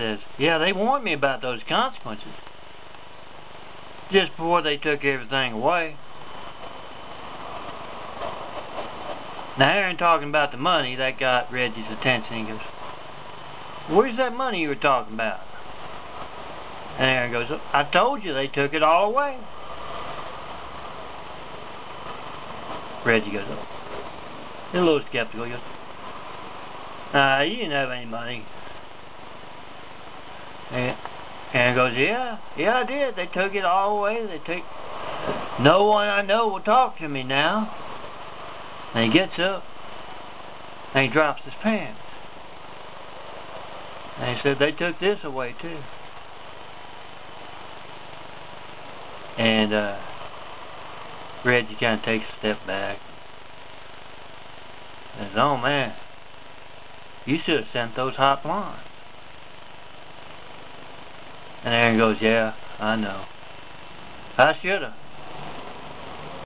says, yeah, they warned me about those consequences just before they took everything away. Now, Aaron talking about the money, that got Reggie's attention. He goes, where's that money you were talking about? And Aaron goes, I told you they took it all away. Reggie goes, oh. He's a little skeptical. He goes, nah, you didn't have any money. And Aaron goes, yeah, I did. They took it all away. They took. No one I know will talk to me now. And he gets up and he drops his pants. And he said, they took this away too. And Reggie kind of takes a step back and says, oh man, you should have sent those hot blondes. And Aaron goes, yeah, I know. I should have.